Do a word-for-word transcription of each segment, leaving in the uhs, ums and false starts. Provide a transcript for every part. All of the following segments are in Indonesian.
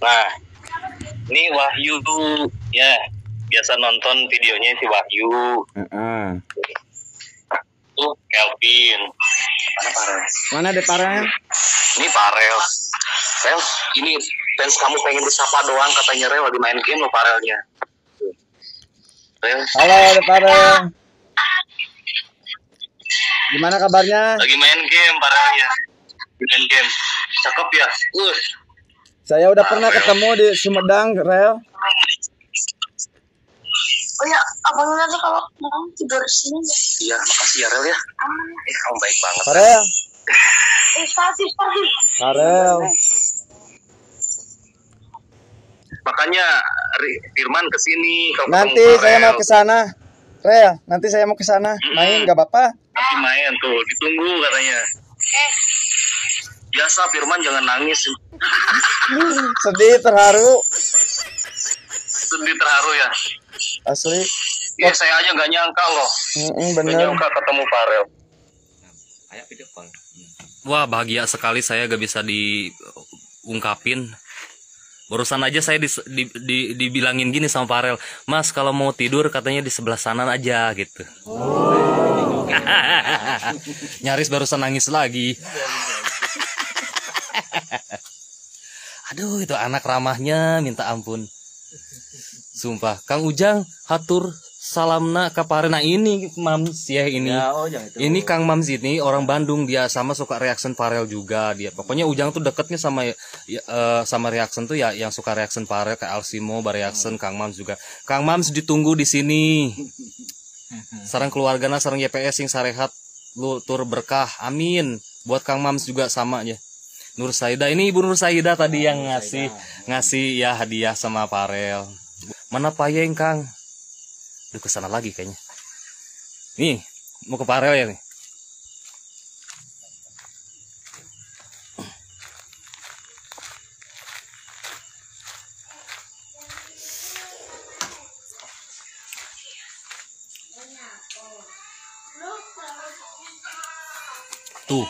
Nah, ini Wahyu tuh ya biasa nonton videonya si Wahyu. Uh-uh. Tuh Kelvin. Mana Farel? Mana ada Farel? Ini Farel. Farel, ini fans kamu pengen disapa doang katanya Rel lagi main game lo Farelnya. Farel. Halo ada Farel. Gimana kabarnya? Lagi main game Farelnya. Main game. Cakep ya. Uh. Saya udah nah, pernah Rel. Ketemu di Sumedang, Rel. Oh ya, abang nanti kalau mau tidur sini ya. Iya, makasih ya Rel ya. Ah. Eh, kamu baik banget. Farel. Eh, stasi, stasi. Farel. Makanya Firman kesini. Kalau nanti saya Rel. Mau kesana, Rel. Nanti saya mau kesana. Mm-hmm. Main nggak apa-apa? Nanti main tuh, ditunggu katanya. Eh. Biasa Firman jangan nangis. Sedih terharu. Sedih terharu ya. Asli. Iya, saya aja nggak nyangka loh. Mm-mm, bener. Gak nyangka ketemu Farel. Wah, bahagia sekali saya gak bisa diungkapin. Barusan aja saya dis, di, di, dibilangin gini sama Farel, Mas kalau mau tidur katanya di sebelah sana aja gitu. Oh. Nyaris barusan nangis lagi. Aduh itu anak ramahnya minta ampun. Sumpah, Kang Ujang hatur salamna kaparena ini Mamz ya ini. Ya, oh, ya, ini Kang Mamz ini orang Bandung, dia sama suka reaction Farel juga dia. Pokoknya Ujang tuh deketnya sama ya, uh, sama reaction tuh ya yang suka reaction Farel kayak Asimo, BareAction, hmm. Kang Mamz juga. Kang Mamz ditunggu di sini. Sarang keluargana sarang Y P S yang sarehat lu tur berkah. Amin. Buat Kang Mamz juga sama ya. Nur Saida ini Ibu Nur Saida tadi oh, yang ngasih Saida. Ngasih ya hadiah sama Farel. Mana Pak Yeng Kang? Duh kesana lagi kayaknya. Nih mau ke Farel ya nih. Tuh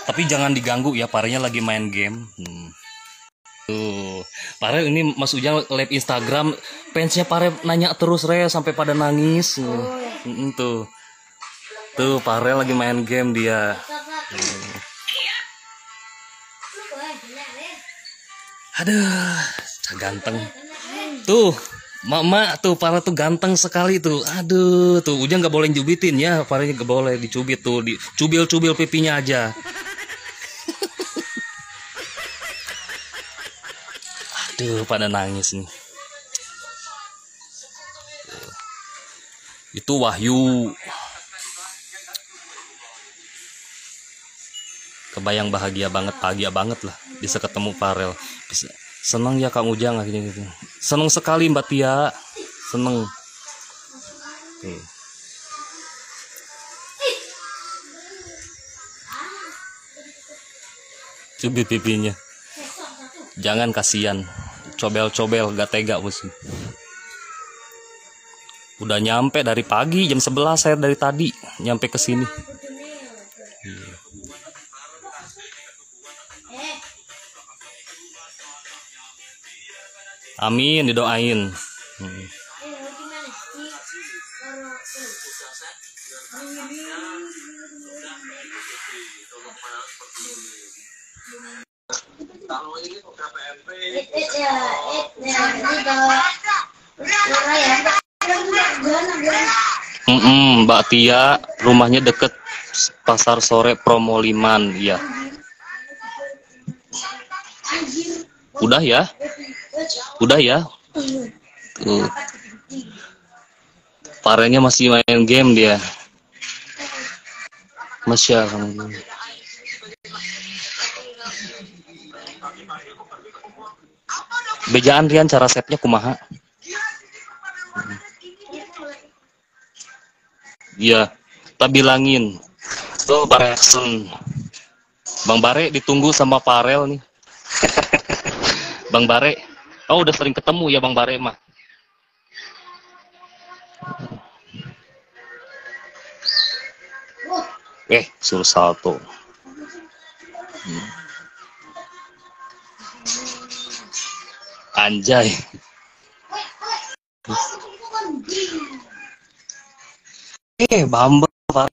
tapi jangan diganggu ya, Farelnya lagi main game. Hmm. Tuh, Farel ini Mas Ujang live Instagram, fansnya Farel nanya terus Rel sampai pada nangis. Oh, ya. Tuh, tuh Farel lagi main game dia. Hmm. Aduh, ganteng. Tuh, mama tuh Farel tuh ganteng sekali tuh. Aduh, tuh Ujang nggak boleh jubitin ya, Farelnya nggak boleh dicubit tuh, dicubil-cubil pipinya aja. Aduh, pada nangis nih. Itu Wahyu. Kebayang bahagia banget, bahagia banget lah bisa ketemu Farel. Bisa. Seneng ya Kang Ujang akhirnya gitu. Seneng sekali Mbak Tia. Seneng. Tuh. Cubit pipinya. Jangan kasihan. Cobel-cobel gak tega bos. Udah nyampe dari pagi jam sebelas saya dari tadi nyampe ke sini. Hmm. Amin didoain. Hmm. Mm-mm, Mbak Tia rumahnya deket pasar sore Promoliman ya. Udah ya? Udah ya? Tuh. Farelnya masih main game dia. Masya Allah. Bejaan Rian cara setnya kumaha. Iya, kita bilangin. Tuh BareAction. Bang Bare ditunggu sama Farel nih. Bang Bare, oh udah sering ketemu ya Bang Bare mah. Eh, suruh salto. Anjay. Eh, bambang banget.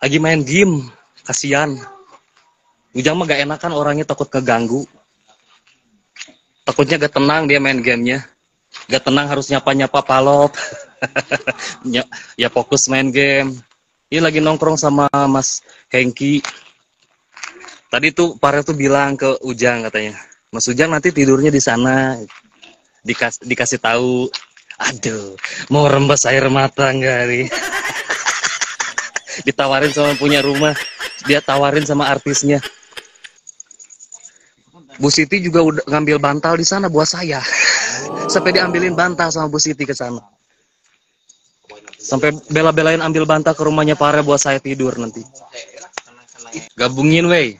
Lagi main game, kasihan. Ujang mah gak enakan orangnya, takut keganggu. Takutnya gak tenang dia main gamenya. Gak tenang harus nyapa-nyapa palop. Ya fokus main game. Ini lagi nongkrong sama Mas Hengki. Tadi tuh Farel tuh bilang ke Ujang katanya, Mas Ujang nanti tidurnya di sana. Dikas dikasih tahu. Aduh, mau rembes air mata nggak nih? Ditawarin sama punya rumah, dia tawarin sama artisnya. Bu Siti juga udah ngambil bantal di sana buat saya. Sampai diambilin bantal sama Bu Siti ke sana. Sampai bela-belain ambil bantal ke rumahnya Farel buat saya tidur nanti. Gabungin wey.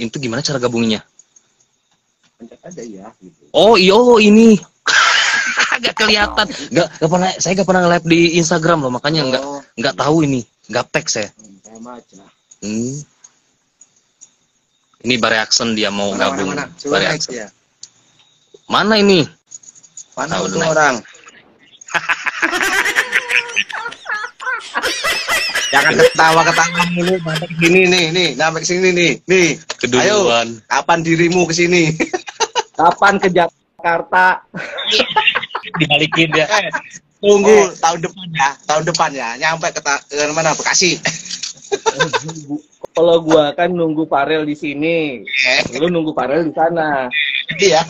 Itu gimana cara gabunginnya? Oh iyo ini. Gak kelihatan, gak, gak pernah, saya gak pernah nge-live di Instagram loh, makanya oh, gak, gak tahu ini, gak teks ya. Hmm. Ini BareAction dia mau mana, gabung, mana, mana. BareAction. Ya. Mana ini? Mana tahu orang? Jangan ketawa-ketawa dulu, sampai kesini nih, nih, sampai kesini nih, nih. Keduluan. Ayo, kapan dirimu kesini? Kapan ke Jakarta? Dibalikin ya. Tunggu eh, tahun depan ya, tahun depan ya, nyampe ke, ke mana Bekasi. Kalau gua kan nunggu Farel di sini, lu nunggu Farel di sana. Iya.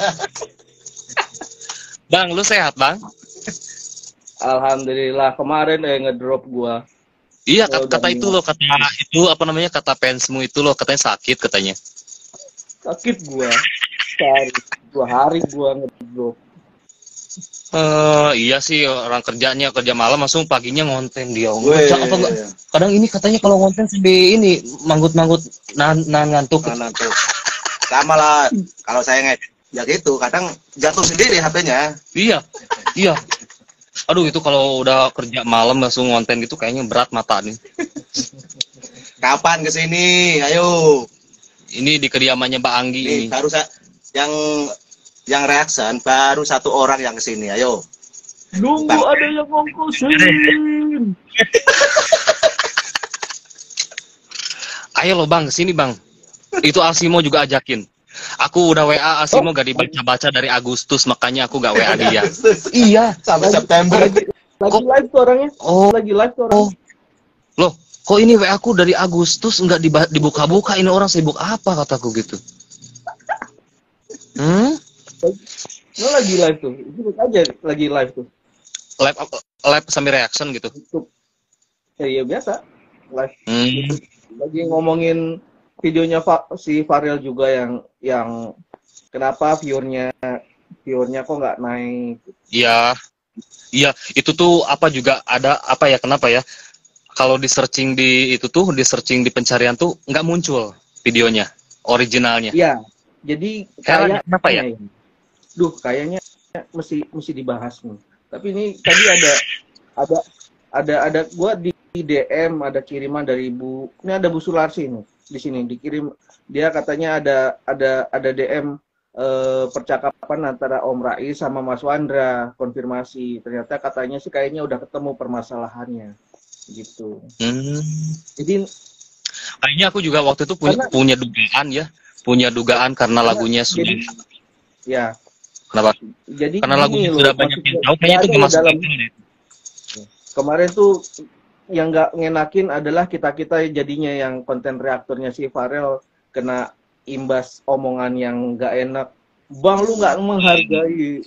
Bang, lu sehat bang? Alhamdulillah kemarin eh ngedrop gua. Iya kata, kata itu loh, kata itu apa namanya kata fansmu itu loh, katanya sakit katanya. Sakit gua, sehari dua hari gua ngedrop. Uh, iya sih orang kerjanya kerja malam langsung paginya ngonten dia. Wee, apa enggak? Iya. Kadang ini katanya kalau ngonten di ini manggut-manggut nahan ngantuk. Ngantuk. Sama lah kalau saya nge ya gitu kadang jatuh sendiri H P-nya. Iya. Iya. Aduh itu kalau udah kerja malam langsung ngonten gitu kayaknya berat mata nih. Kapan ke sini? Ayo. Ini di kediamannya Mbak Anggi ini. Ini harus yang yang reaction baru satu orang yang kesini, ayo. Nunggu Bang. Ada yang ngongkosin. Ayo lo bang, kesini bang. Itu Asimo juga ajakin. Aku udah W A Asimo oh. Gak dibaca-baca dari Agustus, makanya aku gak W A dia. Iya. Sampai September. Lagi, lagi live tuh orangnya. Oh. Lagi live tuh orangnya. Oh. Loh, kok ini W A aku dari Agustus nggak dibuka-buka? Ini orang sibuk apa kataku gitu. Hmm? Lo lagi live tuh, ikut aja lagi live tuh. Live, live sambil reaction gitu. Ya iya biasa, live. Hmm. Lagi ngomongin videonya si Farel juga yang yang kenapa viewernya viewernya kok nggak naik? Iya, iya itu tuh apa juga ada apa ya kenapa ya? Kalau di searching di itu tuh di searching di pencarian tuh nggak muncul videonya originalnya. Iya. Jadi kayak apa ya? Duh, kayaknya mesti mesti dibahas nih. Tapi ini tadi ada ada ada ada gua di D M ada kiriman dari Bu. Ini ada Bu Sularsi nih di sini dikirim. Dia katanya ada ada ada D M eh, percakapan antara Om Rais sama Mas Wandra konfirmasi. Ternyata katanya sih kayaknya udah ketemu permasalahannya gitu. Hmm. Jadi kayaknya aku juga waktu itu punya karena, punya dugaan ya. punya dugaan karena lagunya ya, sudah ya kenapa jadi karena lagunya loh, sudah banyak yang tahu kayaknya itu masuk dalam ya. Kemarin tuh yang nggak ngenakin adalah kita kita jadinya yang konten reaktornya si Farel kena imbas omongan yang nggak enak bang lu nggak menghargai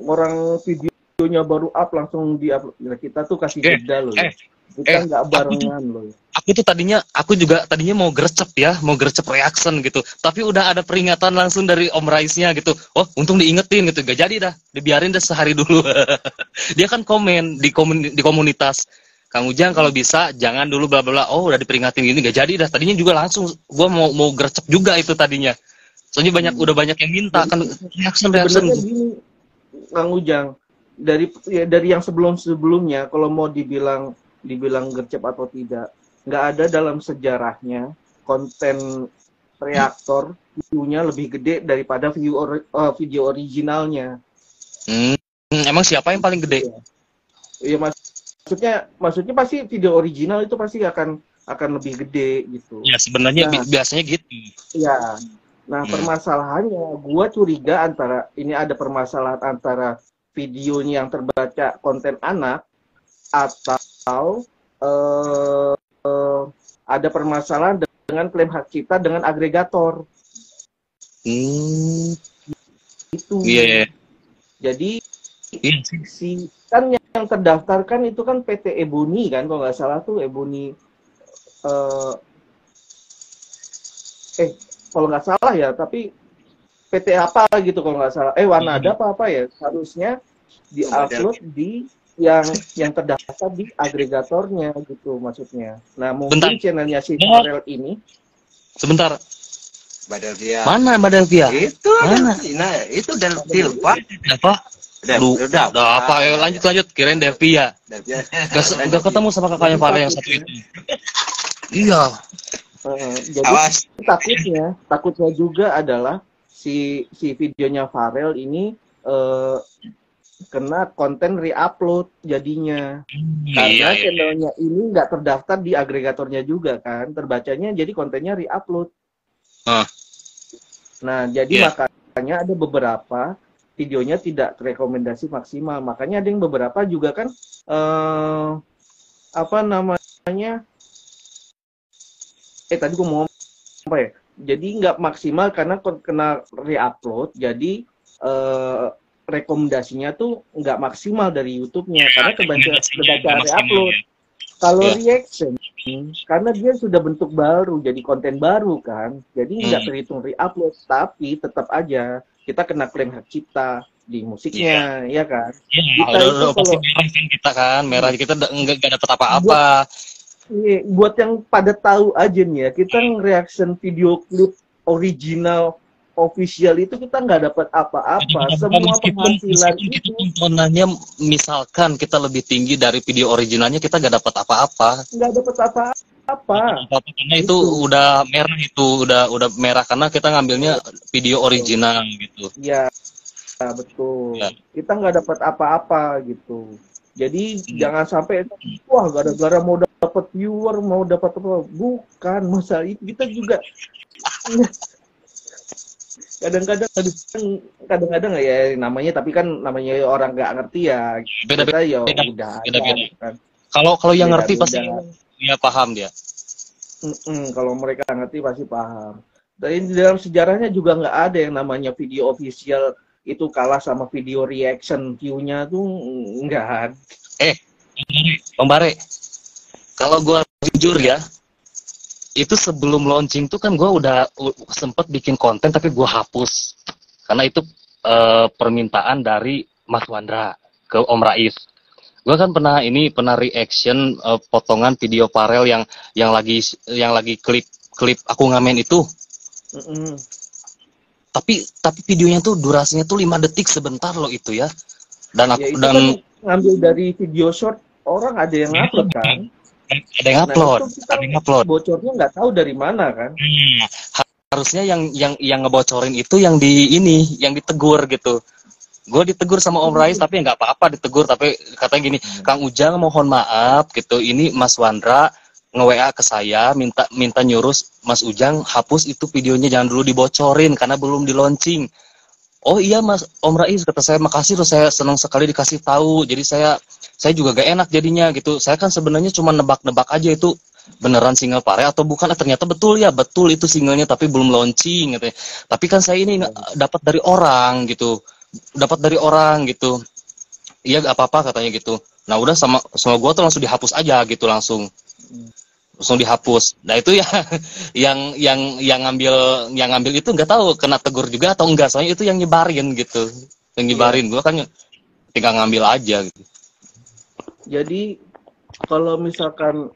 orang videonya baru up langsung di upload kita tuh kasih eh, jeda loh eh. Kita eh, nggak barengan loh. Aku tuh tadinya, aku juga tadinya mau gercep ya, mau gercep reaction gitu. Tapi udah ada peringatan langsung dari Om Raisnya gitu. Oh, untung diingetin gitu. Gak jadi dah, dibiarin dah sehari dulu. Dia kan komen di, komun, di komunitas. Kang Ujang kalau bisa jangan dulu bla bla bla. Oh, udah diperingatin gini, gak jadi dah. Tadinya juga langsung, gua mau mau gercep juga itu tadinya. Soalnya banyak hmm. udah banyak yang minta kan reaction reaction. Gini, Kang Ujang, dari ya, dari yang sebelum-sebelumnya, kalau mau dibilang dibilang gercep atau tidak, nggak ada dalam sejarahnya konten reaktor view-nya lebih gede daripada view or, uh, video originalnya. Hmm, emang siapa yang paling gede? Iya, ya, maksudnya maksudnya pasti video original itu pasti akan akan lebih gede gitu. Ya sebenarnya nah, biasanya gitu. Iya. Nah, hmm. permasalahannya gua curiga antara ini ada permasalahan antara videonya yang terbaca konten anak atau uh, uh, ada permasalahan dengan klaim hak cipta dengan agregator. Hmm. Itu. Iya. Yeah. Jadi yeah. si kan yang, yang terdaftarkan itu kan P T Ebony kan, kalau nggak salah tuh Ebony. Uh, eh kalau nggak salah ya, tapi P T apa gitu kalau nggak salah, eh Wanada apa apa ya, harusnya diupload di yang yang terdaftar di agregatornya gitu maksudnya. Nah mungkin bentar. Channelnya si Farel ini sebentar, Mbak Devia mana Mbak Devia itu mana? Nah itu dan Silva apa Dev, udah, udah apa? Ya, lanjut lanjut kirain Devia. Devia. Udah ketemu sama kakaknya Farel yang satu itu. Iya. Uh, jadi awas. takutnya, takutnya juga adalah si si videonya Farel ini uh, kena konten reupload jadinya, karena iya, channelnya iya. ini nggak terdaftar di agregatornya juga kan, terbacanya jadi kontennya reupload. Uh. Nah jadi yeah. makanya ada beberapa videonya tidak rekomendasi maksimal, makanya ada yang beberapa juga kan uh, apa namanya? Eh tadi gue mau apa ya? Jadi nggak maksimal karena kena reupload. Jadi eh, rekomendasinya tuh nggak maksimal dari YouTube-nya ya, karena kebaca kebaca reupload. Ya. Kalau ya. reaction, karena dia sudah bentuk baru, jadi konten baru kan. Jadi nggak hmm. terhitung reupload, tapi tetap aja kita kena klaim hak cipta di musiknya, ya, ya kan? Ya, kita udah, itu udah, kalau pasti kita kan merah kita nggak dapat apa-apa. Buat yang pada tahu aja nih ya, kita reaction video klip original official itu kita nggak dapat apa-apa. Semua penghasilan itu tonanya misalkan kita lebih tinggi dari video originalnya, kita nggak dapat apa-apa. Nggak dapat apa-apa. Karena itu udah merah itu udah udah merah karena kita ngambilnya video original gitu. Iya, betul. Kita nggak dapat apa-apa gitu. Jadi hmm. jangan sampai wah gara-gara mau dapat viewer mau dapat apa, bukan masalah itu, kita juga kadang-kadang kadang-kadang ya namanya, tapi kan namanya orang nggak ngerti ya beda-beda ya udah kan. Kalau kalau yang beda, ngerti beda. Pasti dia paham dia. Mm-mm, kalau mereka ngerti pasti paham. Dan dalam sejarahnya juga nggak ada yang namanya video official itu kalah sama video reaction view-nya tuh enggak. Eh, Om Bare, kalau gue jujur ya, itu sebelum launching tuh kan gue udah sempat bikin konten tapi gue hapus. Karena itu e, permintaan dari Mas Wandra ke Om Rais. Gue kan pernah ini pernah reaction e, potongan video Farel yang yang lagi yang lagi klip klip aku ngamen itu. Mm-mm. tapi tapi videonya tuh durasinya tuh lima detik sebentar loh itu ya. Dan aku, ya, itu dan kan ngambil dari video short orang ada yang upload kan? Ada yang upload. Nah, ada yang upload. Bocornya nggak tahu dari mana kan? Hmm, harusnya yang yang yang ngebocorin itu yang di ini, yang ditegur gitu. Gue ditegur sama Om Rais hmm. tapi nggak apa-apa ditegur, tapi katanya gini, hmm. Kang Ujang mohon maaf gitu. Ini Mas Wandra nge-W A ke saya minta minta nyuruh Mas Ujang hapus itu videonya, jangan dulu dibocorin karena belum di launching. Oh iya Mas Om Rais, kata saya, makasih loh, saya senang sekali dikasih tahu. Jadi saya saya juga gak enak jadinya gitu. Saya kan sebenarnya cuma nebak-nebak aja itu beneran single Farel atau bukan. Ah, ternyata betul ya, betul itu singlenya tapi belum launching gitu. Tapi kan saya ini dapat dari orang gitu. Dapat dari orang gitu. Iya gak apa-apa katanya gitu. Nah udah sama sama gua tuh langsung dihapus aja gitu langsung. langsung dihapus. Nah itu ya yang yang yang ngambil yang ngambil itu nggak tahu kena tegur juga atau enggak, soalnya itu yang nyebarin gitu, yang nyebarin. Gua kan tinggal ngambil aja. Gitu. Jadi kalau misalkan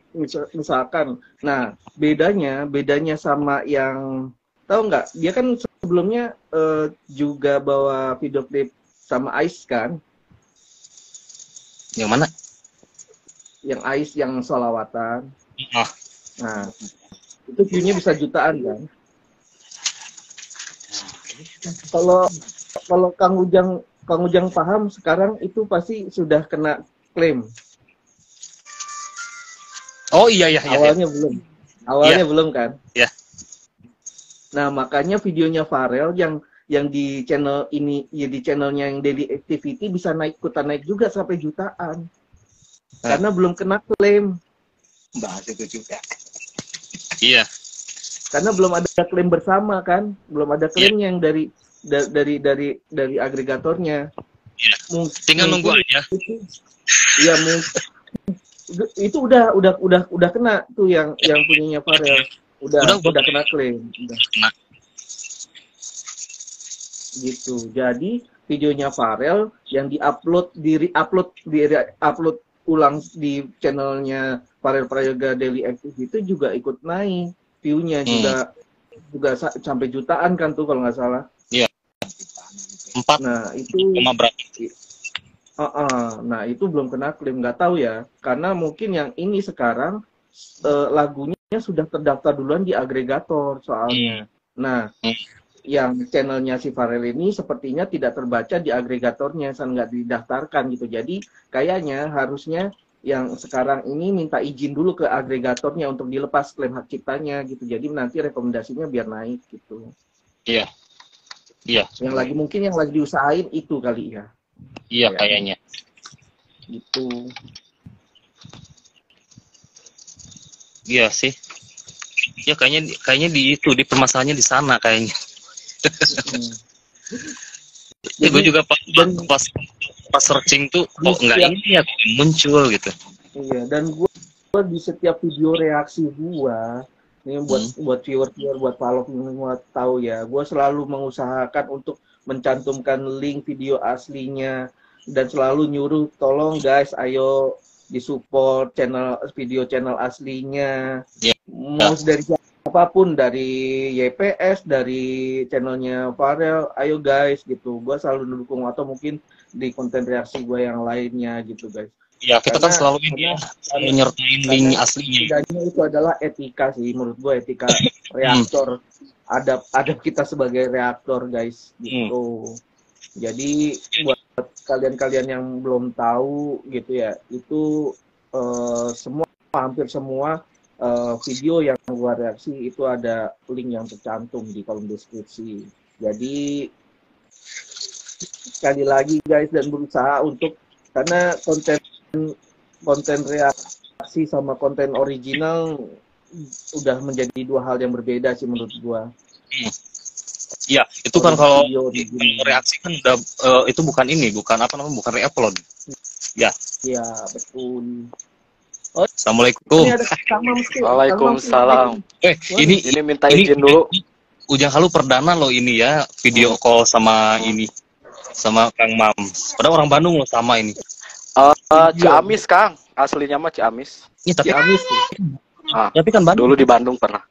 misalkan, nah bedanya bedanya sama yang tahu nggak, dia kan sebelumnya eh, juga bawa video klip sama Ais kan? Yang mana? Yang Ais yang sholawatan. Oh. Nah, itu view-nya bisa jutaan kan? Kalau kalau Kang Ujang Kang Ujang paham sekarang itu pasti sudah kena klaim. Oh iya iya. Awalnya iya. belum. Awalnya iya. belum kan? Iya. Nah makanya videonya Farel yang yang di channel ini ya di channelnya yang Daily Activity bisa naik ikutan naik juga sampai jutaan. Hah? Karena belum kena klaim. Bahas itu juga. Iya. Karena belum ada klaim bersama kan, belum ada klaimnya yeah. yang dari da, dari dari dari agregatornya. Yeah. Mungkin, tinggal nunggu aja. Iya mungkin. Itu udah udah udah udah kena tuh yang yeah. yang punyanya Farel. Udah udah, udah udah kena klaim. Udah. Kena. Gitu. Jadi videonya Farel yang diupload di upload di upload ulang di channelnya Farel Prayoga Daily Activity itu juga ikut naik. View-nya juga hmm. juga sampai jutaan kan tuh kalau nggak salah. Iya. Empat. Nah itu. Lima berapa? Uh -uh. Nah itu belum kena klaim, nggak tahu ya. Karena mungkin yang ini sekarang uh, lagunya sudah terdaftar duluan di agregator soalnya. Hmm. Nah hmm. yang channelnya si Farel ini sepertinya tidak terbaca di agregatornya, san nggak didaftarkan gitu. Jadi kayaknya harusnya yang sekarang ini minta izin dulu ke agregatornya untuk dilepas klaim hak ciptanya gitu. Jadi nanti rekomendasinya biar naik gitu. Iya. Iya. Yang lagi mungkin yang lagi diusahain itu kali ya. Iya kayaknya. Gitu. Iya sih. Ya kayaknya kayaknya di itu di permasalahannya di sana kayaknya. Hmm. Jadi, ya, gue juga pas pas pas searching tuh kok nggak ini ya muncul gitu. Iya, dan gue, gue di setiap video reaksi gue ini buat hmm. buat viewer-viewer buat follow semua tahu ya, gue selalu mengusahakan untuk mencantumkan link video aslinya dan selalu nyuruh tolong guys ayo disupport channel video channel aslinya. Yeah. Mau dari apapun dari Y P S, dari channelnya Farel, ayo guys gitu. Gue selalu dukung atau mungkin di konten reaksi gue yang lainnya gitu guys. Ya kita karena, kan selalu ini selalu nyertain link aslinya. Itu adalah etika sih menurut gue, etika reaktor, adab adab kita sebagai reaktor guys gitu. Hmm. Jadi buat kalian-kalian yang belum tahu gitu ya, itu uh, semua hampir semua Uh, video yang gua reaksi itu ada link yang tercantum di kolom deskripsi. Jadi sekali lagi guys dan berusaha untuk karena konten konten reaksi sama konten original udah menjadi dua hal yang berbeda sih menurut gua. Iya, hmm. itu kan kalau reaksi kan udah uh, itu bukan ini, bukan apa namanya, bukan re-upload. Ya. Iya, betul. Oh, Assalamualaikum. Waalaikumsalam. Eh, ini ini minta izin ini, dulu. Ujang Halu perdana loh ini ya, video call sama ini sama Kang Mamz. Padahal orang Bandung loh sama ini. Uh, Ciamis Kang, aslinya mah Ciamis. Ini tapi Ciamis tuh. Ah, tapi kan Bandung. Dulu di Bandung pernah.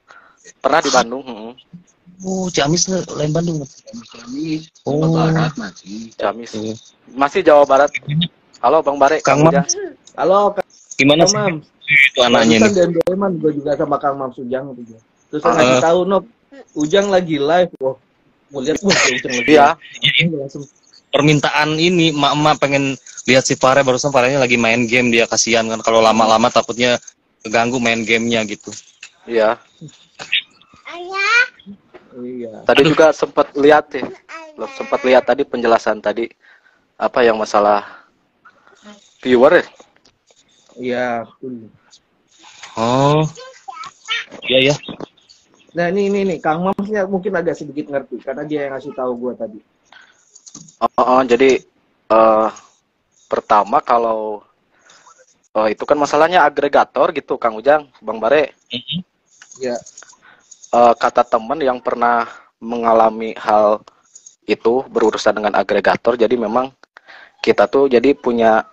Pernah di Bandung, heeh. Oh, Ciamis lain Bandung. Ciamis. Oh, Barat masih. Ciamis. Masih Jawa Barat. Halo Bang Bare, Kang Mamz. Halo Kang. Gimana sih itu anaknya ini? Dan Doeman gue juga sama Kang Mamz Ujang gitu. Terus uh, ngasih tahu Nob, Ujang lagi live. Wah, mau lihat gua Ujang lagi. Iya. Permintaan ini emak-emak pengen lihat si Farel, barusan Farelnya lagi main game dia, kasihan kan kalau lama-lama takutnya keganggu main gamenya gitu. Iya. Ayah. Iya. Tadi Aduh. juga sempat lihat sih. Ya. Sempat lihat tadi penjelasan tadi apa yang masalah viewer ya? Iya, betul. Oh. Iya, ya. Nah, ini ini nih, Kang Mamz mungkin agak sedikit ngerti karena dia yang ngasih tahu gue tadi. Oh, oh jadi uh, pertama kalau uh, itu kan masalahnya agregator gitu, Kang Ujang, Bang Bare. Iya. Uh, kata teman yang pernah mengalami hal itu berurusan dengan agregator, jadi memang kita tuh jadi punya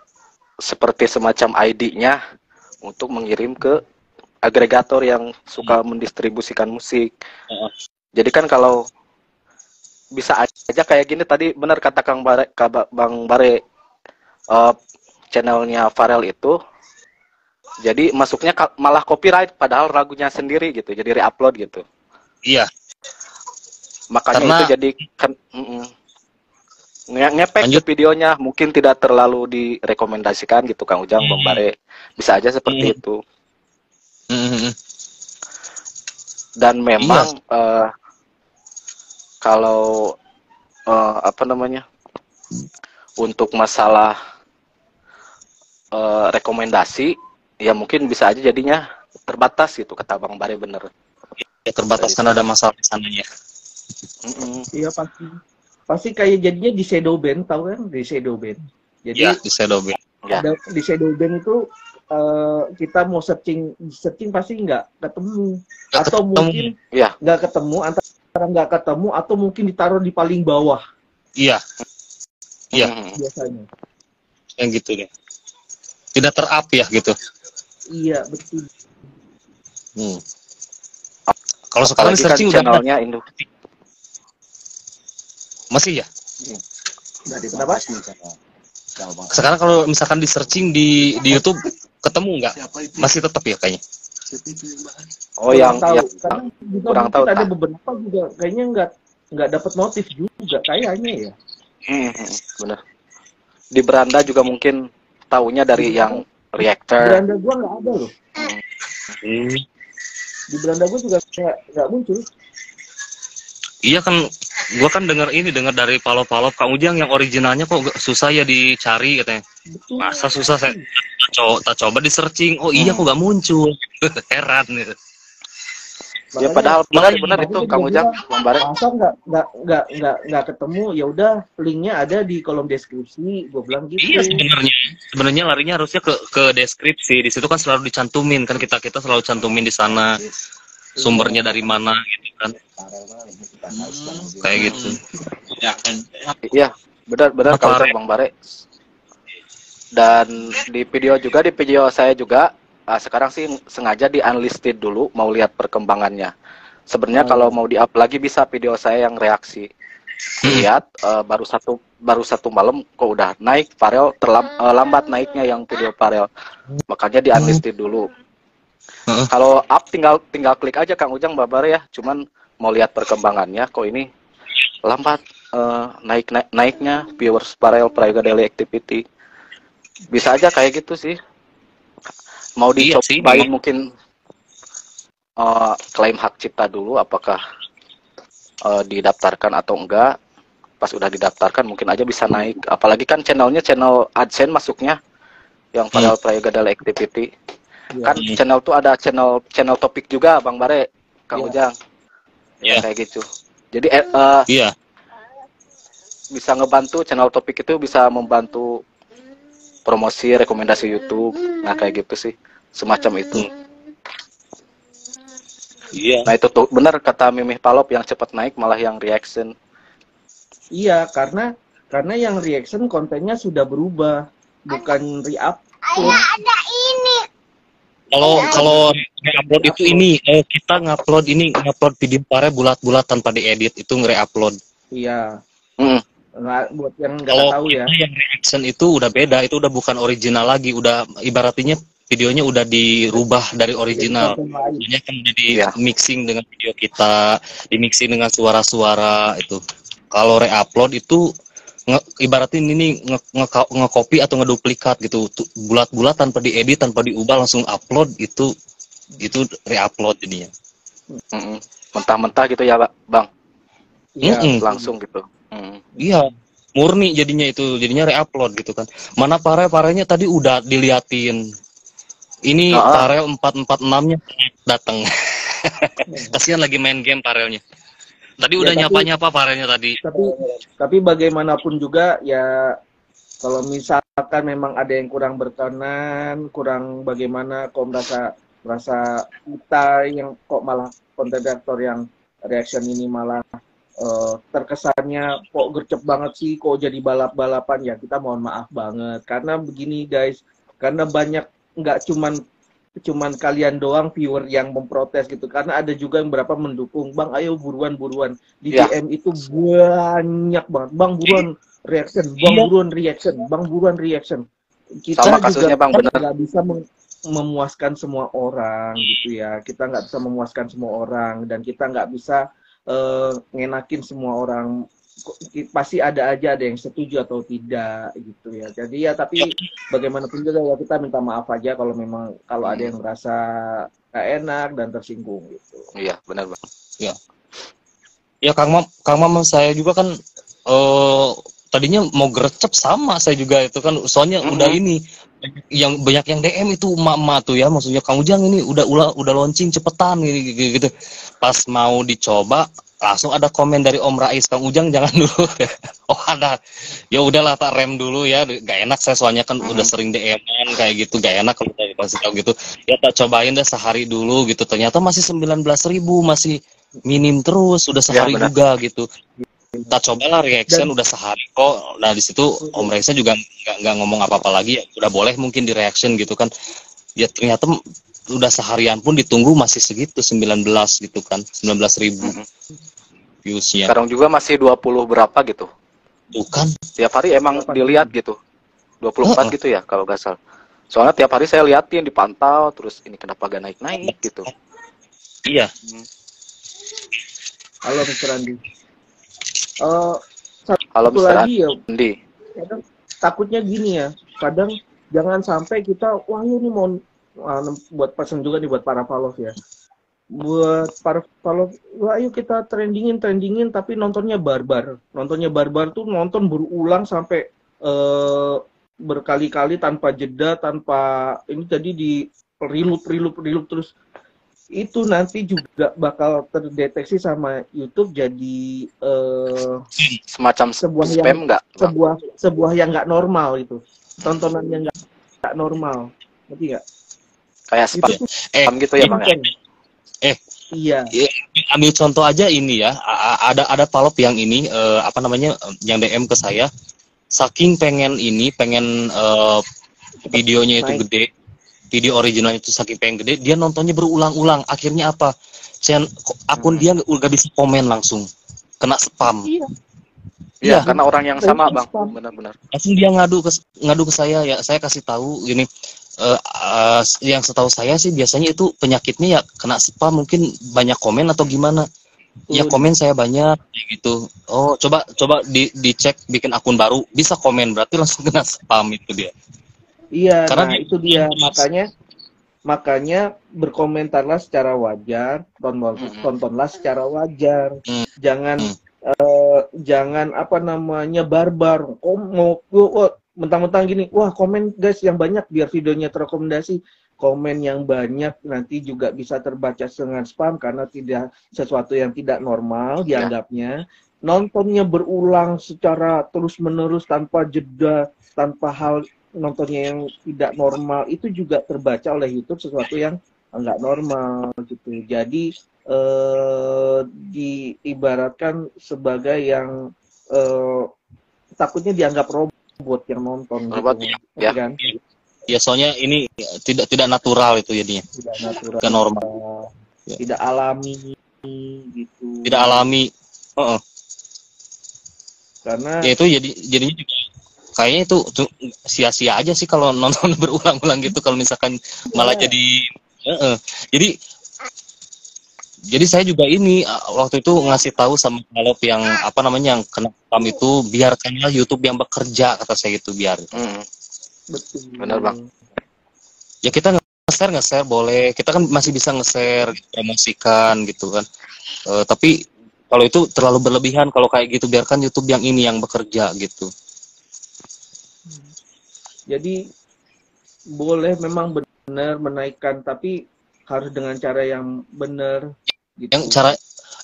seperti semacam I D-nya untuk mengirim ke agregator yang suka mendistribusikan musik. Jadi kan kalau bisa aja kayak gini. Tadi benar kata Kang Bare, Bang Bare, uh, channelnya Farel itu jadi masuknya malah copyright padahal lagunya sendiri gitu, jadi reupload gitu. Iya, makanya karena itu jadi kan, mm, mm, ngepek ke videonya, mungkin tidak terlalu direkomendasikan gitu Kang Ujang, mm, Bang Bare, bisa aja seperti mm. itu. Mm. Dan memang iya. uh, kalau uh, apa namanya, untuk masalah uh, rekomendasi ya mungkin bisa aja jadinya terbatas gitu, kata Bang Bare bener. Ya, terbatas karena ada masalah di sananya. Iya, mm -mm. pasti pasti kayak jadinya di shadow band, tau kan, di shadow band. Jadi ya, di shadow band. Ya. Di shadow band itu Uh, kita mau searching searching pasti nggak ketemu, gak atau ketemu. mungkin nggak ya. ketemu antara nggak ketemu atau mungkin ditaruh di paling bawah. Iya, iya. Hmm. Biasanya yang gitu deh. Tidak terap ya gitu. Iya, betul. Hmm. Kalau sekarang searching kan udah channelnya Indo. Masih ya? Hmm. Kenapa? Sekarang kalau misalkan di searching di di YouTube ketemu nggak? Masih tetap ya kayaknya. Oh, kurang yang tahu. Ya, karena kurang tahu. Ada beberapa juga kayaknya nggak nggak dapat notif juga kayaknya ya. Hmm, bener. Di beranda juga mungkin taunya dari di yang reactor. Di beranda gua nggak ada loh. Hmm. Di beranda gua juga nggak muncul. Iya kan, gua kan dengar ini dengar dari Palop-Palop Kang Ujang yang originalnya kok susah ya dicari katanya. Betul. Masa susah, saya co tak coba di searching, oh iya hmm. kok gak muncul. Heran gitu. Ya padahal benar-benar itu Kang Ujang membarek. Masa nggak nggak nggak nggak nggak ketemu, ya udah linknya ada di kolom deskripsi, gua bilang gitu. Iya sebenarnya sebenarnya larinya harusnya ke ke deskripsi, di situ kan selalu dicantumin kan, kita kita selalu cantumin di sana. Sumbernya dari mana gitu kan, hmm, kayak gitu ya kan. Iya benar-benar kalau Bang Bare, dan di video juga di video saya juga uh, sekarang sih sengaja di unlisted dulu, mau lihat perkembangannya sebenarnya. Hmm. Kalau mau di up lagi bisa video saya yang reaksi, lihat uh, baru satu baru satu malam kok udah naik. Farel terlambat uh, naiknya yang video Farel, makanya di unlisted dulu. Uh-uh. Kalau up tinggal tinggal klik aja Kang Ujang, Mbak Bare ya, cuman mau lihat perkembangannya kok ini lambat uh, naik, naik naiknya viewers Farel Prayoga Daily Activity. Bisa aja kayak gitu sih. Mau dicobain iya sih, mungkin uh, klaim hak cipta dulu apakah uh, didaftarkan atau enggak. Pas udah didaftarkan mungkin aja bisa naik. Apalagi kan channelnya channel AdSense masuknya yang Farel hmm. Prayoga Daily Activity. Kan ya, channel tuh ada channel channel topik juga Bang Bare, Kang Ujang. Ya. Ya. Kayak gitu. Jadi uh, ya. bisa ngebantu, channel topik itu bisa membantu promosi rekomendasi YouTube. Nah, kayak gitu sih. Semacam itu. Iya. Nah, itu tuh benar kata Mimih Palop, yang cepat naik malah yang reaction. Iya, karena karena yang reaction kontennya sudah berubah, bukan re-up. Ayah, ada ini. Kalau kalau upload itu ini eh, kita ngupload ini ngupload video pare bulat-bulat tanpa diedit, itu nge-reupload. Iya. Mm. Nah, buat yang nggak tahu ya. Yang reaction itu udah beda, itu udah bukan original lagi, udah ibaratnya videonya udah dirubah dari original. Videonya kan jadi ya. mixing dengan video kita, dimixing dengan suara-suara itu. Kalau reupload itu Nge, ibaratnya ini nge-copy nge, nge atau ngeduplikat gitu, bulat-bulat tanpa diedit, tanpa diubah, langsung upload, itu itu reupload jadinya. Mentah-mentah gitu ya Bang? Iya, mm -mm. langsung gitu. Mm. Iya, murni jadinya itu, jadinya reupload gitu kan. Mana pare-parenya tadi udah diliatin, ini oh. Parel empat empat enam-nya dateng. Kasihan lagi main game Parelnya. Tadi ya, udah nyapa-nyapa parenya tadi. Tapi tapi bagaimanapun juga ya, kalau misalkan memang ada yang kurang berkenan, kurang bagaimana, kok merasa merasa kita yang kok malah konten kreator yang reaction ini malah uh, terkesannya kok gercep banget sih, kok jadi balap-balapan, ya kita mohon maaf banget. Karena begini guys, karena banyak, nggak cuman cuman kalian doang viewer yang memprotes gitu, karena ada juga yang berapa mendukung, Bang ayo buruan-buruan di ya. D M itu banyak banget, Bang buruan reaction, Bang ya. buruan reaction, Bang buruan reaction. Kita sama kasusnya, juga Bang, kan bener. Gak bisa memuaskan semua orang gitu ya, kita nggak bisa memuaskan semua orang dan kita nggak bisa uh, ngenakin semua orang. Pasti ada aja ada yang setuju atau tidak gitu ya. Jadi ya tapi bagaimanapun juga ya kita minta maaf aja kalau memang kalau hmm. ada yang merasa gak enak dan tersinggung gitu. Iya benar Bang. Iya. Ya Kang Mam, Kang Mam saya juga kan uh, tadinya mau gercep sama saya juga itu kan soalnya mm-hmm. udah ini yang banyak yang D M itu mama tuh ya maksudnya Kang Ujang ini udah udah, udah launching cepetan gitu, gitu. Pas mau dicoba langsung ada komen dari Om Rais, Kang Ujang jangan dulu. Oh ada, ya udahlah tak rem dulu ya, gak enak saya soalnya kan hmm. udah sering D M-an kayak gitu, gak enak kalau dari konser gitu. Ya tak cobain dah sehari dulu gitu, ternyata masih sembilan belas ribu masih minim terus, udah sehari ya, juga gitu. Tak cobalah reaction dan, udah sehari kok. Nah di situ Om Raisnya juga nggak ngomong apa-apa lagi, ya udah boleh mungkin di reaction gitu kan. Ya ternyata udah seharian pun ditunggu masih segitu sembilan belas gitu kan, sembilan belas ribu viewsnya. Sekarang juga masih dua puluh berapa gitu. Bukan. Tiap hari emang delapan dilihat gitu. dua puluh empat oh, gitu ya kalau nggak salah. Soalnya tiap hari saya liatin dipantau terus ini kenapa gak naik-naik gitu. Iya. Halo Mister Andi. Uh, Halo Mister Andi. Ya, kadang, takutnya gini ya. Kadang jangan sampai kita wah ini mau buat pesan juga nih buat para followers ya, buat para followers, wah ayo kita trendingin trendingin tapi nontonnya barbar, nontonnya barbar tuh nonton berulang sampai uh, berkali-kali tanpa jeda tanpa ini tadi di reload reload reload terus itu nanti juga bakal terdeteksi sama YouTube jadi uh, semacam sebuah spam yang nggak sebuah sebuah yang nggak normal itu tontonan yang nggak normal, ngerti nggak? Kayak spam gitu, eh, gitu ya Bang. Eh, iya. Eh, ambil contoh aja ini ya. A ada ada palop yang ini eh, apa namanya yang D M ke saya. Saking pengen ini, pengen eh, videonya itu gede. Video originalnya itu saking pengen gede, dia nontonnya berulang-ulang. Akhirnya apa? Channel akun dia nggak bisa komen langsung. Kena spam. Iya. Iya, ya, karena orang yang sama Bang, benar-benar. Langsung dia ngadu ke ngadu ke saya ya. Saya kasih tahu gini. Uh, uh, yang setahu saya sih biasanya itu penyakitnya ya kena spam mungkin banyak komen atau gimana ya komen saya banyak gitu. Oh coba coba di dicek bikin akun baru bisa komen berarti langsung kena spam itu dia. Iya karena nah, dia, itu dia makanya makanya berkomentarlah secara wajar, tonton, mm-hmm. tontonlah secara wajar, mm-hmm. jangan mm-hmm. uh, jangan apa namanya barbar oh, mau oh, mentang-mentang gini, wah komen guys yang banyak biar videonya terekomendasi, komen yang banyak nanti juga bisa terbaca dengan spam karena tidak sesuatu yang tidak normal dianggapnya. Ya. Nontonnya berulang secara terus-menerus tanpa jeda, tanpa hal nontonnya yang tidak normal itu juga terbaca oleh YouTube sesuatu yang enggak normal gitu. Jadi eh, diibaratkan sebagai yang eh, takutnya dianggap robot. Buat yang nonton robot gitu, ya, kan? Ya soalnya ini tidak tidak natural itu jadinya, tidak natural, tidak normal, ya. Tidak alami gitu, tidak alami, uh -uh. karena ya itu jadi jadinya juga kayaknya itu sia-sia aja sih kalau nonton berulang-ulang gitu kalau misalkan ya. Malah jadi uh -uh. jadi Jadi saya juga ini waktu itu ngasih tahu sama palop yang apa namanya yang kena spam itu biarkanlah YouTube yang bekerja kata saya gitu biar. Hmm. Betul. Benar Bang. Ya kita nge-share nge-share boleh, kita kan masih bisa nge-share, promosikan gitu kan. E, tapi kalau itu terlalu berlebihan kalau kayak gitu biarkan YouTube yang ini yang bekerja gitu. Hmm. Jadi boleh memang benar menaikkan tapi harus dengan cara yang benar. Gitu. Yang cara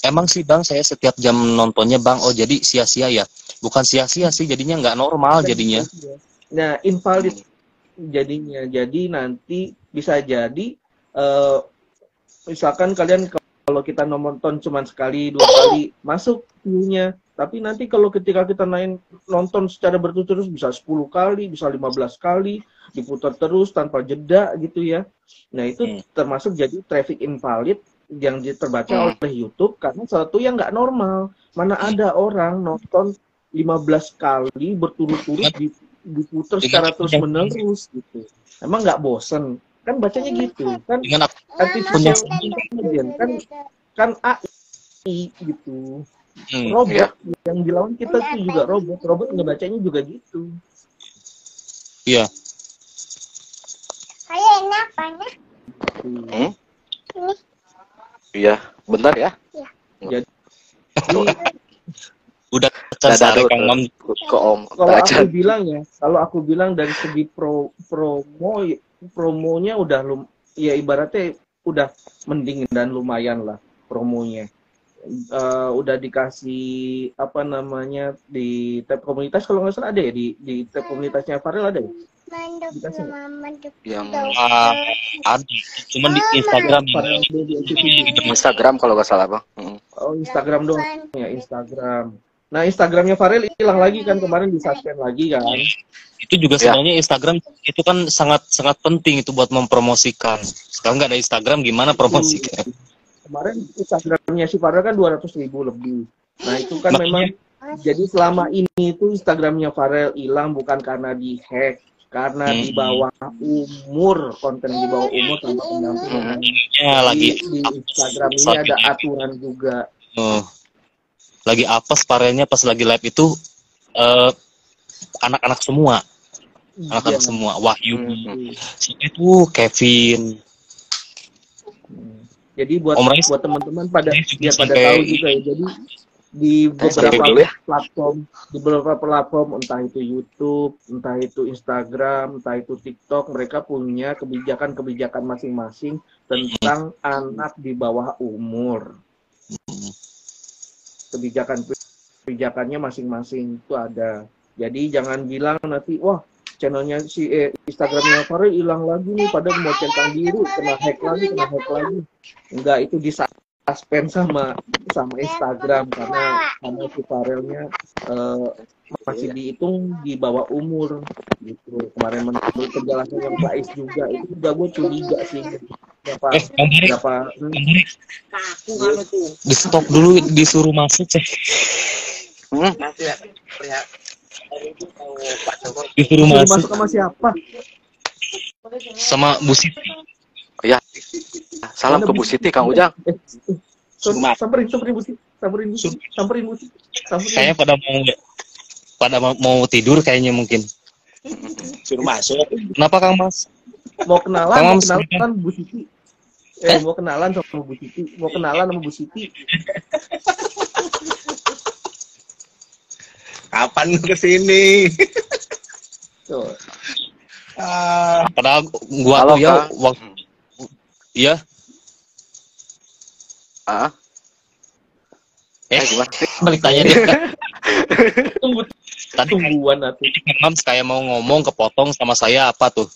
emang sih Bang, saya setiap jam nontonnya Bang. Oh jadi sia-sia ya? Bukan sia-sia sih, jadinya nggak normal jadinya. Nah invalid jadinya. Jadi nanti bisa jadi, uh, misalkan kalian kalau kita nonton cuma sekali dua kali masuk view-nya, Tapi nanti kalau ketika kita naik nonton secara berturut-turut bisa sepuluh kali, bisa lima belas kali, diputar terus tanpa jeda gitu ya. Nah itu hmm. termasuk jadi traffic invalid yang terbaca hmm. oleh YouTube karena satu yang nggak normal. Mana ada orang nonton lima belas kali berturut-turut diputar secara terus-menerus gitu. Emang nggak bosen? Kan bacanya gitu. Kan artificial intelligence kan, kan A I gitu. Hmm, robot ya. Yang dilawan kita tuh juga robot, robot ngebacanya juga gitu. Iya. Ayo ini apanya? Hmm? Ini. Iya, bentar ya. Iya. Jadi udah tersadar Kang Mam ke Om. Kalau aku bilang ya, kalau aku bilang dari segi pro promo promonya udah lum, ya ibaratnya udah mending dan lumayan lah promonya. Uh, udah dikasih apa namanya di tab komunitas kalau nggak salah ada ya di di tab komunitasnya Farel ada ya? Dikasih yang uh, ada cuman di Instagram Farel di Instagram kalau nggak salah bang. Hmm. Oh Instagram dong ya Instagram. Nah Instagramnya Farel hilang lagi kan kemarin di suspend lagi kan? Itu juga sebenarnya ya. Instagram itu kan sangat sangat penting itu buat mempromosikan. Sekarang nggak ada Instagram gimana promosikan? Kemarin Instagramnya si Farel kan dua ratus ribu lebih. Nah itu kan memang jadi selama ini itu Instagramnya Farel hilang bukan karena dihack, karena hmm. di bawah umur, konten di bawah umur tanpa pendampingan. Ya, lagi di Instagram ini ada aturan juga. Oh. Lagi apes Farelnya pas lagi live itu anak-anak uh, semua, anak-anak iya, semua, Wahyu, hmm. itu Kelvin. Jadi buat Om Rais, buat teman-teman pada dia ya, pada tahu juga ya. Jadi di beberapa ya. platform, di beberapa platform entah itu YouTube, entah itu Instagram, entah itu TikTok, mereka punya kebijakan-kebijakan masing-masing tentang hmm. anak di bawah umur. Hmm. Kebijakan-kebijakannya masing-masing itu ada. Jadi jangan bilang nanti wah channelnya si eh, Instagramnya Farel hilang lagi nih pada mau centang biru kena hack lagi kena hack lagi enggak itu disuspend sama sama Instagram karena karena si Farelnya eh, masih dihitung di bawah umur gitu kemarin menurut penjelasannya Pak Is juga itu juga gue curiga sih berapa berapa di stop dulu disuruh masuk cek masih lihat disuruh masuk. masuk sama siapa? Sama Bu Siti. Ya. Salam ke Bu Siti, Kang Ujang. Eh, eh. Samperin, samperin Bu Siti, samperin Bu Siti, samperin Bu Siti. Kayaknya pada mau, pada mau tidur kayaknya mungkin. Suruh masuk. Kenapa Kang Mas? Mau kenalan, Kang mau kenalan Bu Siti. Eh, eh, mau kenalan sama Bu Siti, mau kenalan sama Bu Siti. Kapan kesini? uh, Padahal gua halo, tuh ya waktu ya. Ah. Eh, gua balik tanya dia. Tunggu tadi tungguan atuh. Mam kayak mau ngomong kepotong sama saya apa tuh?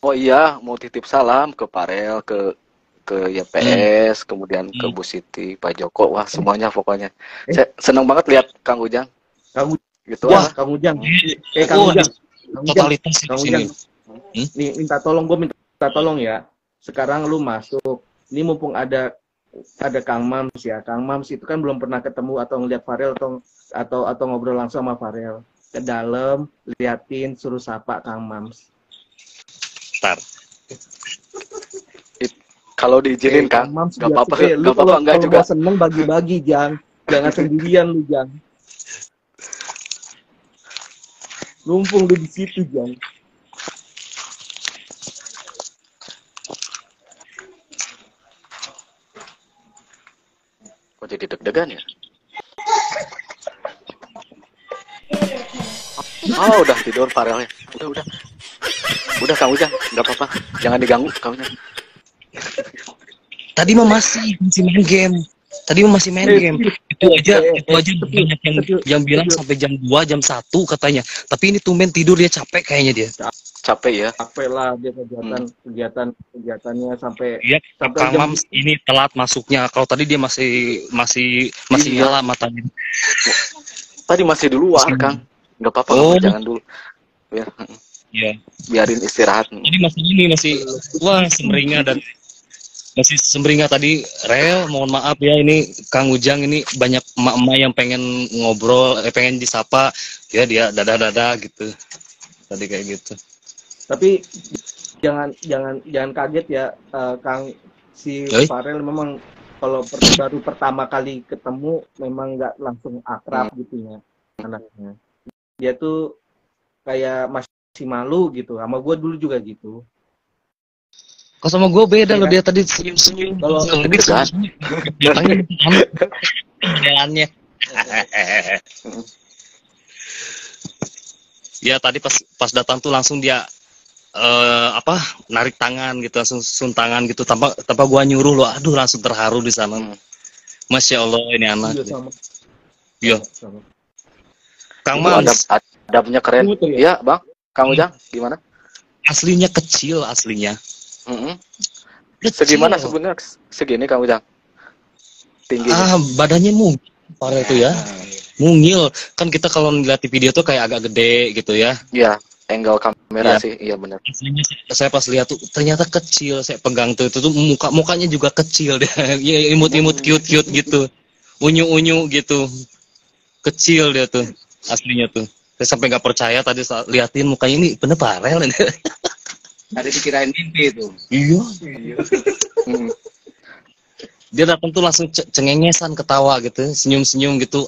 Oh iya, mau titip salam ke Farel, ke ke Y P S, hmm. kemudian hmm. ke Bu Siti, Pak Joko, wah semuanya pokoknya. Eh. Saya senang banget lihat Kang Ujang. Kang gitu wah, Kang Ujang. Eh, Kang Ujang. Totalitas Kang Ujang. Hmm? Nih, minta tolong gue minta tolong ya. Sekarang lu masuk. Ini mumpung ada ada Kang Mamz ya. Kang Mamz itu kan belum pernah ketemu atau ngeliat Farel atau atau atau ngobrol langsung sama Farel. Ke dalam, liatin, suruh sapa Kang Mamz. Bentar. Kalau diizinin eh, Kang, Mamz, gak apa-apa. Eh, gak apa-apa enggak juga. Seneng bagi-bagi, Jang. Jangan sendirian lu, Jang. Lumpung lu di situ, Jang. Kok jadi deg-degan ya? Oh, udah tidur Farelnya. Udah, udah. Udah, Kang Ujang. Nggak apa-apa. Jangan diganggu, Kang Ujang. Tadi mah masih, masih main game. Tadi masih main game. Itu aja, itu aja banyak yang, yang bilang sampai jam dua, jam satu katanya. Tapi ini tumben tidur dia capek kayaknya dia. capek ya? Capek lah dia kegiatan hmm. kegiatan kegiatannya sampai. Iya. Sampai Kang Mamz ini telat masuknya. Kalau tadi dia masih masih masih iya. nyala matanya. Tadi masih di luar masih. Kang. Nggak apa-apa, oh. jangan dulu. Biar. Iya. Biarin istirahat. Jadi masih ini masih wah semeringa dan. Masih sembringa tadi, Rel, mohon maaf ya, ini Kang Ujang ini banyak emak-emak yang pengen ngobrol, eh, pengen disapa, ya dia dadah-dadah gitu, tadi kayak gitu. Tapi jangan jangan jangan kaget ya, uh, Kang, si Oi? Farel memang kalau per baru pertama kali ketemu memang nggak langsung akrab hmm. gitu ya anaknya. Dia tuh kayak masih malu gitu, sama gue dulu juga gitu. Kalau sama gue beda ya, loh, dia tadi senyum-senyum kalau lebih kan jalannya. Ya tadi pas pas datang tuh langsung dia uh, apa narik tangan gitu, langsung suntangan gitu tanpa tanpa gue nyuruh loh. Aduh langsung terharu di sana. Hmm. Masya Allah ini anak. Iya. Kang Mamz adab, adabnya keren. Iya ya, Bang. Kang Ujang gimana? Aslinya kecil aslinya. Mm-hmm. Segimana sebenarnya segini Kang Ujang? Tingginya? Ah, badannya mungil Farel tuh ya, mungil kan kita kalau ngeliat di video tuh kayak agak gede gitu ya? Iya, angle kamera ya. Sih, iya benar. Saya pas lihat tuh ternyata kecil, saya pegang tuh itu tuh muka mukanya juga kecil deh, ya imut-imut cute-cute gitu, unyu-unyu gitu, kecil dia tuh aslinya tuh. Saya sampai nggak percaya tadi saat liatin mukanya ini bener Farel ini. Ada dikirain mimpi itu. Iya. hmm. Dia datang tuh langsung cengengesan ketawa gitu, senyum-senyum gitu.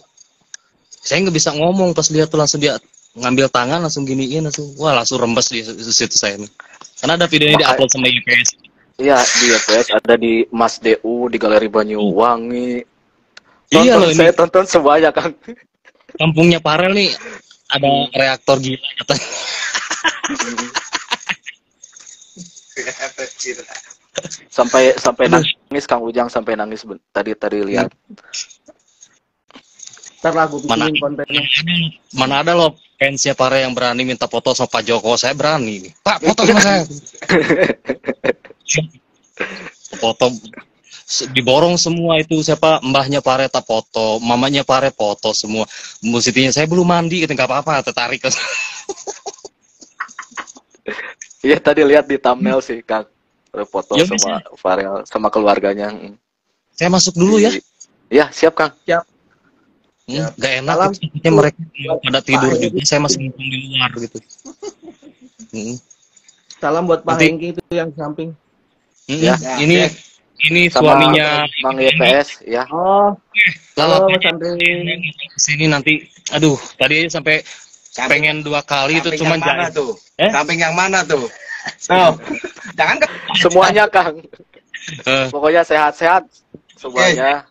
Saya nggak bisa ngomong pas dia tuh langsung dia ngambil tangan langsung giniin langsung, wah langsung rembes di situ saya nih. Karena ada videonya diupload sama Y P S. Iya di Y P S ada di Mas D U di Galeri Banyuwangi. Tonton, iya loh ini. Saya tonton sebanyak kan. Kampungnya Farel nih ada reaktor gila katanya. sampai sampai nangis Kang Ujang sampai nangis tadi tadi lihat. Ntar lah gue bikinin kontennya. Mana ada loh fansnya Pare yang berani minta foto sama Pak Joko, saya berani. Pak foto sama saya. Foto diborong semua itu siapa mbahnya Pare tak foto, mamanya Pare foto semua. Bu Sitinya saya belum mandi, itu nggak apa-apa, tertarik. Iya tadi lihat di thumbnail sih Kang, foto ya, sama Farel sama keluarganya. Saya masuk dulu ya. Iya siap Kang. Siap. Hmm, siap. Gak enak. Malam, mereka pada tidur Pak juga. Saya masih ngumpul di luar gitu. hmm. Salam buat Pak Hengki itu yang samping. Hmm, ya. Ya, ini ya. Ini sama suaminya Bang Y P S ya. Oh. Halo santri. Sini nanti. Aduh tadi sampai. Samping, pengen dua kali itu cuman mana jahit. Tuh eh? Samping yang mana tuh oh. Jangan kan? Semuanya Kang uh. pokoknya sehat-sehat semuanya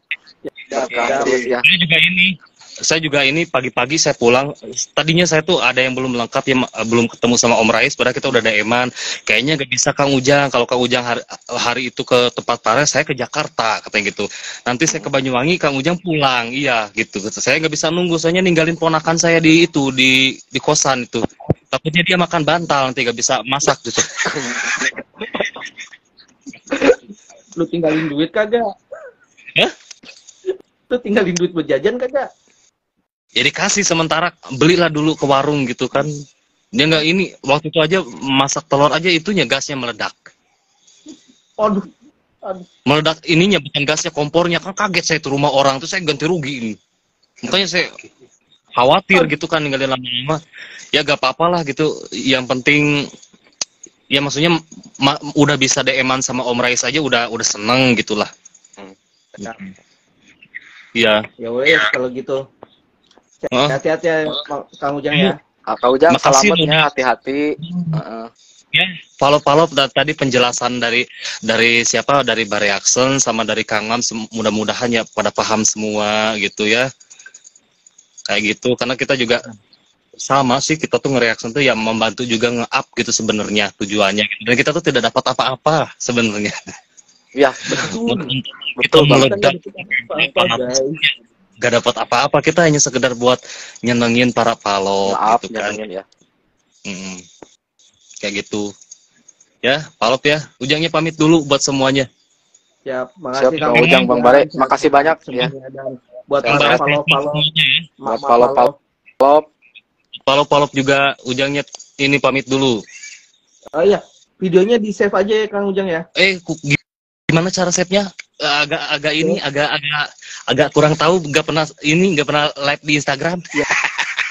ya, Kang, ya. Saya juga ini saya juga ini pagi-pagi saya pulang tadinya saya tuh ada yang belum lengkap yang belum ketemu sama Om Rais padahal kita udah ada eman kayaknya gak bisa Kang Ujang kalau Kang Ujang hari, hari itu ke tempat Farel saya ke Jakarta katanya gitu nanti saya ke Banyuwangi Kang Ujang pulang iya gitu saya nggak bisa nunggu soalnya ninggalin ponakan saya di itu di di kosan itu takutnya dia makan bantal nanti gak bisa masak gitu lu tinggalin duit kagak ya lu tinggalin duit buat jajan kagak ya dikasih sementara belilah dulu ke warung gitu kan dia nggak ini waktu itu aja masak telur aja itunya gasnya meledak aduh, aduh. Meledak ininya bukan gasnya kompornya kan kaget saya itu rumah orang tuh saya ganti rugi ini makanya saya khawatir aduh. Gitu kan ninggalin lama-lama ya gak apa-apa lah gitu yang penting ya maksudnya ma udah bisa D M-an sama Om Rais aja udah udah seneng gitulah iya hmm. ya, ya wes kalau gitu hati-hati ya Kang Ujang ya. Kang Ujang selamatnya hati-hati. Ya, palop-palop tadi penjelasan dari dari siapa dari BareAction sama dari Kang Mamz mudah-mudahan ya pada paham semua gitu ya. Kayak gitu karena kita juga sama sih kita tuh nge-reaction tuh ya membantu juga nge-up gitu sebenarnya tujuannya. Dan kita tuh tidak dapat apa-apa sebenarnya. Ya, betul. Betul meledak. Gak dapat apa-apa kita hanya sekedar buat nyenengin para palop gitu kan. Ya. Mm. kayak gitu. Ya, Palop ya. Ujangnya pamit dulu buat semuanya. Siap, makasih Siap, Kang Ujang, Bang Bare. Makasih banyak ya. Buat Palop, Palop, Palop, Palop, Palop juga Ujangnya ini pamit dulu. Oh iya, videonya di save aja ya Kang Ujang ya. Eh, gimana cara save-nya? Agak agak ini oh. agak agak agak kurang tahu, nggak pernah ini nggak pernah live di Instagram ya.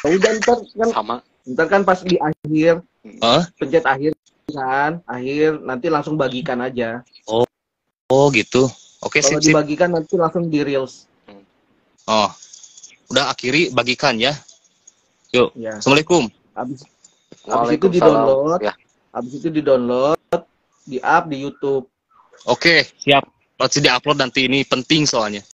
Udah ntar kan sama ntar kan pas di akhir huh? pencet akhir kan akhir nanti langsung bagikan aja. Oh oh gitu, oke. Kalau dibagikan nanti langsung di reels. Oh udah, akhiri bagikan ya. Yuk ya. Assalamualaikum. Abis, abis itu di download ya. Abis itu di download di up di YouTube. Oke siap. Pasti di-upload nanti, ini penting soalnya.